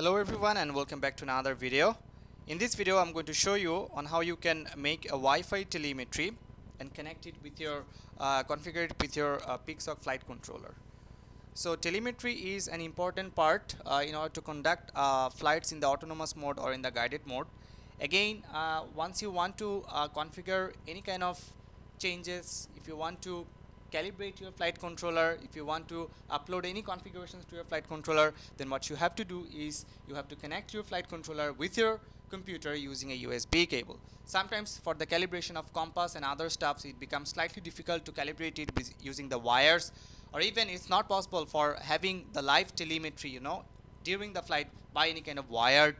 Hello everyone and welcome back to another video. In this video I'm going to show you on how you can make a Wi-Fi telemetry and connect it with your configure it with your Pixhawk flight controller. So telemetry is an important part in order to conduct flights in the autonomous mode or in the guided mode. Again, once you want to configure any kind of changes, if you want to calibrate your flight controller, if you want to upload any configurations to your flight controller, then what you have to do is you have to connect your flight controller with your computer using a USB cable. Sometimes for the calibration of compass and other stuff, it becomes slightly difficult to calibrate it using the wires, or even it's not possible for having the live telemetry, you know, during the flight by any kind of wired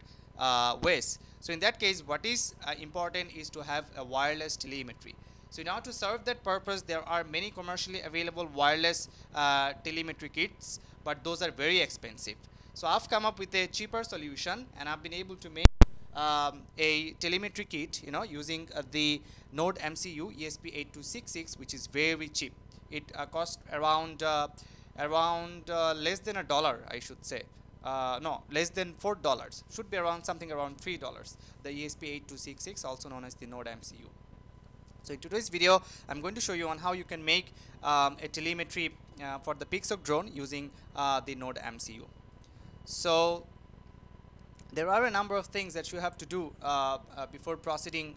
ways. So in that case, what is important is to have a wireless telemetry. So in order to serve that purpose, there are many commercially available wireless telemetry kits, but those are very expensive. So I've come up with a cheaper solution, and I've been able to make a telemetry kit, you know, using the NodeMCU ESP8266, which is very cheap. It costs around less than $1, I should say. No, less than $4. Should be around something around $3. The ESP8266, also known as the NodeMCU. So in today's video, I'm going to show you on how you can make a telemetry for the Pixhawk drone using the NodeMCU. So there are a number of things that you have to do before proceeding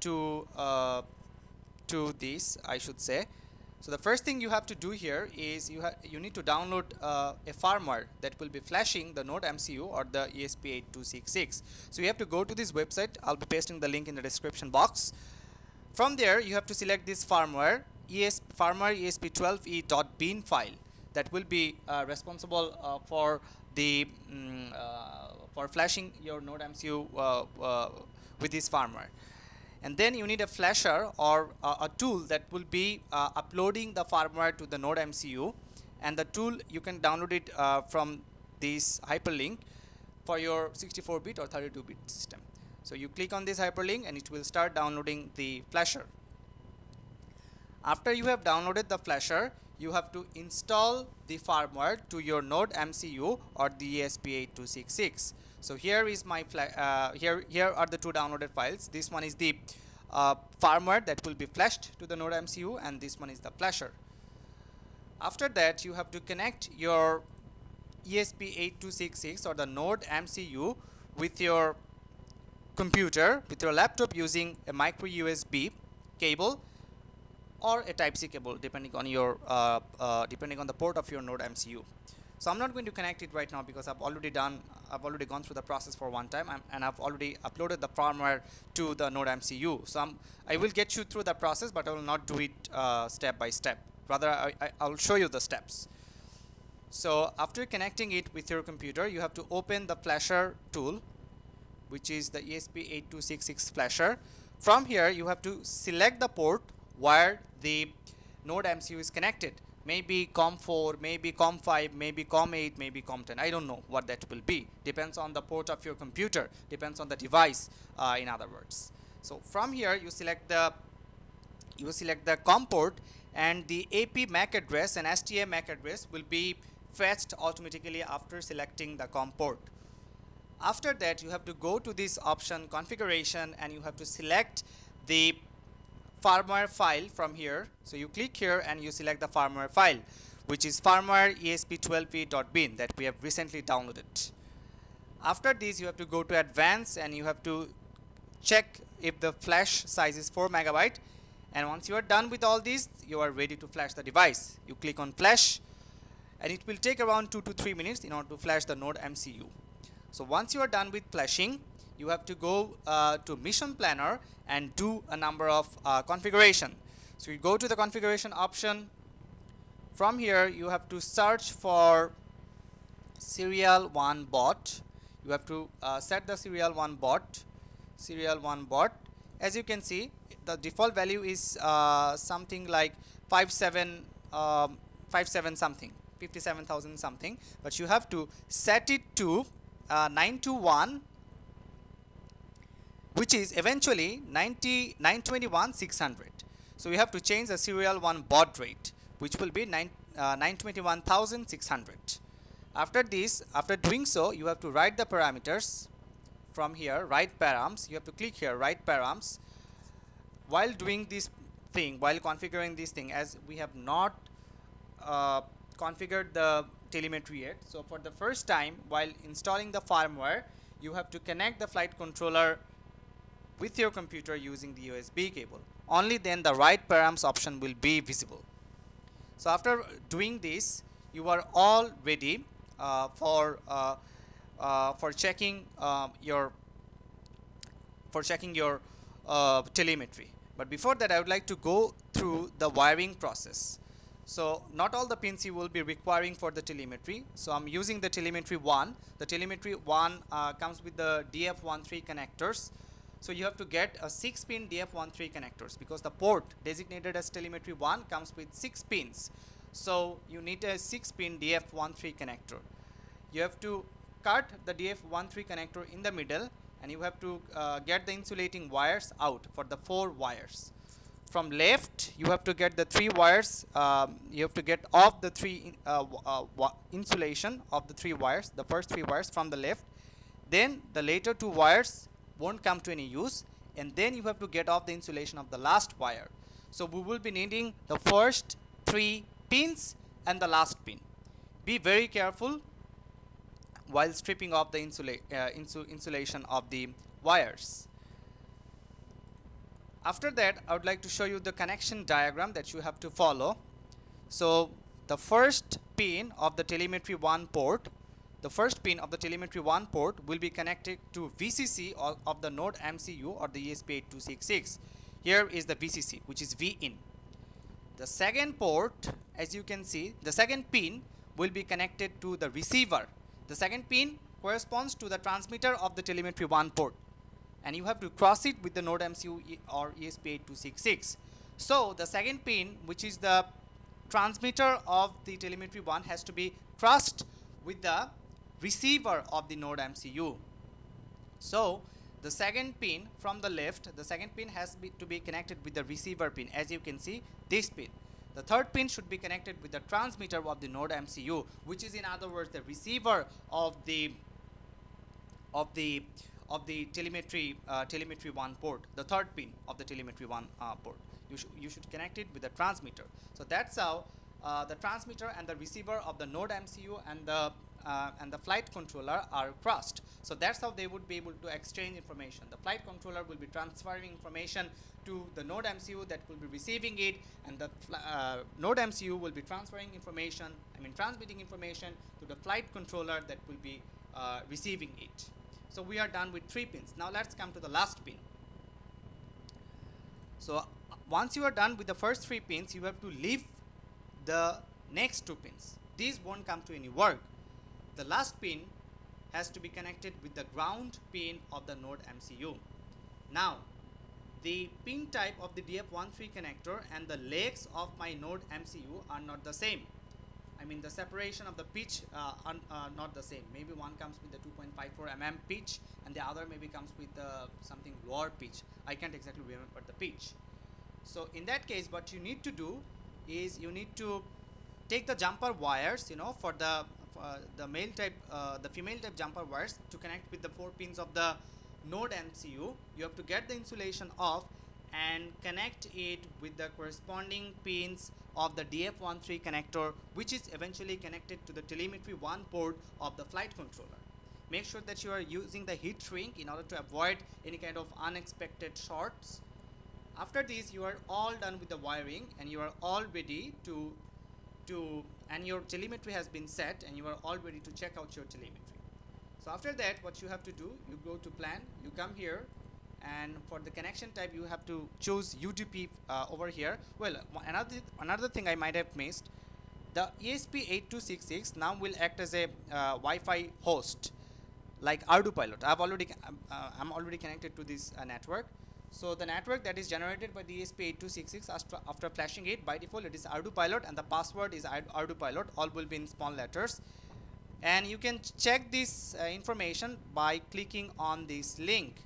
to this, I should say. So the first thing you have to do here is you need to download a firmware that will be flashing the NodeMCU or the ESP8266. So you have to go to this website. I'll be pasting the link in the description box. From there, you have to select this firmware, ESP12e.bin file that will be responsible for flashing your NodeMCU with this firmware. And then you need a flasher or a tool that will be uploading the firmware to the NodeMCU, and the tool you can download it from this hyperlink for your 64-bit or 32-bit system. So you click on this hyperlink and it will start downloading the flasher. After you have downloaded the flasher, you have to install the firmware to your NodeMCU or the ESP8266. So here is my here are the two downloaded files. This one is the firmware that will be flashed to the NodeMCU, and this one is the flasher. After that, you have to connect your ESP8266 or the NodeMCU with your computer, with your laptop, using a micro USB cable or a Type-C cable, depending on your depending on the port of your NodeMCU. So I'm not going to connect it right now because I've already gone through the process for one time, and I've already uploaded the firmware to the NodeMCU. So I will get you through the process, but I will not do it step by step. Rather, I'll show you the steps. So after connecting it with your computer, you have to open the flasher tool, which is the ESP8266 flasher. From here, you have to select the port where the NodeMCU is connected. Maybe COM4, maybe COM5, maybe COM8, maybe COM10. I don't know what that will be. Depends on the port of your computer. Depends on the device, in other words. So from here, you select the COM port, and the AP MAC address and STA MAC address will be fetched automatically after selecting the COM port. After that, you have to go to this option, configuration, and you have to select the firmware file from here. So you click here and you select the firmware file, which is firmware ESP12e.bin that we have recently downloaded. After this, you have to go to advanced and you have to check if the flash size is 4 MB. And once you are done with all this, you are ready to flash the device. You click on flash, and it will take around 2 to 3 minutes in order to flash the NodeMCU. So once you are done with flashing, you have to go to Mission Planner and do a number of configuration. So you go to the configuration option. From here, you have to search for serial 1 bot. You have to set the serial 1 bot. Serial 1 bot. As you can see, the default value is something like 57,000 something. But you have to set it to 921. Which is eventually 921,600. So we have to change the serial 1 baud rate, which will be 921,600. After this, after doing so, you have to write the parameters from here, write params. You have to click here, write params. While doing this thing, while configuring this thing, as we have not configured the telemetry yet, so for the first time while installing the firmware, you have to connect the flight controller with your computer using the USB cable. Only then the write params option will be visible. So after doing this, you are all ready for checking your telemetry. But before that, I would like to go through the wiring process. So not all the pins you will be requiring for the telemetry. So I'm using the telemetry 1. The telemetry 1 comes with the DF13 connectors. So you have to get a 6-pin DF13 connectors because the port designated as telemetry 1 comes with 6 pins. So you need a 6-pin DF13 connector. You have to cut the DF13 connector in the middle, and you have to get the insulating wires out for the 4 wires. From left, you have to get the 3 wires. You have to get off the insulation of the 3 wires, the first 3 wires from the left. Then the later 2 wires won't come to any use, and then you have to get off the insulation of the last wire. So we will be needing the first 3 pins and the last pin. Be very careful while stripping off the insulation of the wires. After that, I would like to show you the connection diagram that you have to follow. So the first pin of the telemetry 1 port, the first pin of the telemetry 1 port will be connected to VCC of the node MCU or the ESP8266. Here is the VCC, which is VIN. The second port, as you can see, the second pin will be connected to the receiver. The second pin corresponds to the transmitter of the telemetry 1 port, and you have to cross it with the node MCU or ESP8266. So the second pin, which is the transmitter of the telemetry 1, has to be crossed with the receiver of the node MCU. So the second pin from the left, the second pin has to be connected with the receiver pin, as you can see, this pin. The third pin should be connected with the transmitter of the node MCU, which is in other words the receiver of the telemetry 1 port, the third pin of the telemetry 1 port. You should connect it with the transmitter. So that's how the transmitter and the receiver of the node MCU and the flight controller are crossed. So that's how they would be able to exchange information. The flight controller will be transferring information to the node MCU that will be receiving it, and the node MCU will be transmitting information to the flight controller that will be receiving it. So we are done with 3 pins. Now let's come to the last pin. So once you are done with the first 3 pins, you have to leave the next 2 pins. These won't come to any work. The last pin has to be connected with the ground pin of the node MCU. Now the pin type of the DF13 connector and the legs of my node MCU are not the same. I mean the separation of the pitch are not the same. Maybe one comes with the 2.54 mm pitch and the other maybe comes with something lower pitch. I can't exactly remember the pitch. So in that case, what you need to do is you need to take the jumper wires, you know, for the male type, the female type jumper wires to connect with the 4 pins of the node MCU. You have to get the insulation off and connect it with the corresponding pins of the DF13 connector, which is eventually connected to the telemetry 1 port of the flight controller. Make sure that you are using the heat shrink in order to avoid any kind of unexpected shorts. After this, you are all done with the wiring and you are all ready and your telemetry has been set and you are all ready to check out your telemetry. So after that, what you have to do, you go to plan, you come here, and for the connection type you have to choose UDP over here. Well, another thing I might have missed, the ESP8266 now will act as a Wi-Fi host like ArduPilot. I'm already connected to this network. So the network that is generated by the ESP8266 after flashing it, by default it is ArduPilot and the password is ArduPilot, all will be in small letters. And you can check this information by clicking on this link,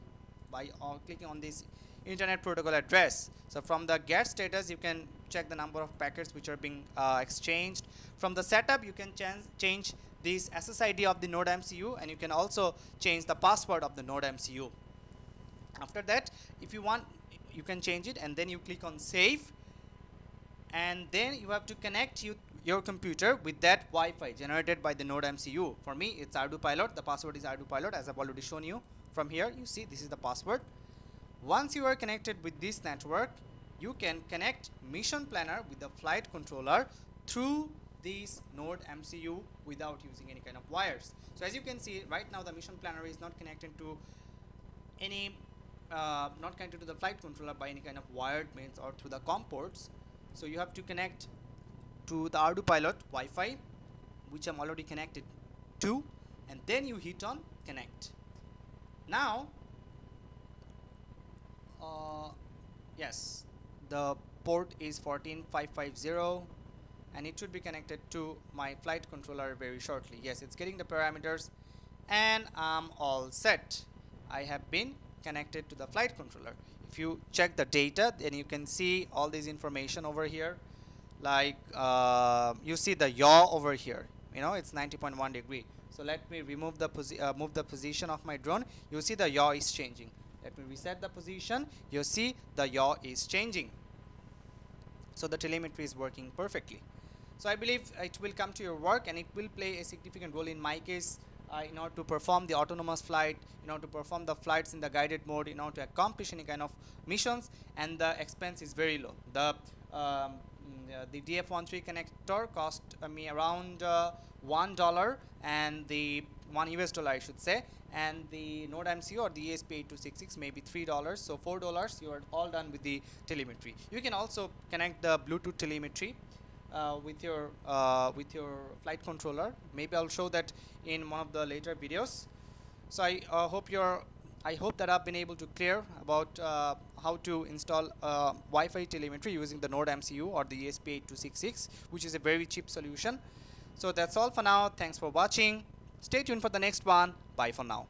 by clicking on this internet protocol address. So from the get status you can check the number of packets which are being exchanged. From the setup you can change this SSID of the NodeMCU, and you can also change the password of the NodeMCU. After that, if you want, you can change it, and then you click on save, and then you have to connect your computer with that Wi-Fi generated by the NodeMCU. For me, it's ArduPilot. The password is ArduPilot, as I've already shown you. From here, you see this is the password. Once you are connected with this network, you can connect Mission Planner with the flight controller through this NodeMCU without using any kind of wires. So as you can see, right now the Mission Planner is not connected to any, not connected to the flight controller by any kind of wired means or through the COM ports. So you have to connect to the ArduPilot Wi-Fi, which I'm already connected to, and then you hit on connect. Now, yes, the port is 14550, and it should be connected to my flight controller very shortly. Yes, it's getting the parameters, and I'm all set. I have been connected to the flight controller. If you check the data, then you can see all this information over here. Like you see the yaw over here, you know, it's 90.1 degree. So let me remove the move the position of my drone. You see the yaw is changing. Let me reset the position. You see the yaw is changing. So the telemetry is working perfectly. So I believe it will come to your work, and it will play a significant role in my case in order to perform the autonomous flight, in order to perform the flights in the guided mode, in order to accomplish any kind of missions, and the expense is very low. The DF13 connector cost me around $1, and the $1 I should say, and the NodeMCU or the ESP8266 maybe $3, so $4 you are all done with the telemetry. You can also connect the Bluetooth telemetry with your flight controller. Maybe I'll show that in one of the later videos. So I hope that I've been able to clear about how to install Wi-Fi telemetry using the NodeMCU or the ESP8266, which is a very cheap solution. So that's all for now. Thanks for watching. Stay tuned for the next one. Bye for now.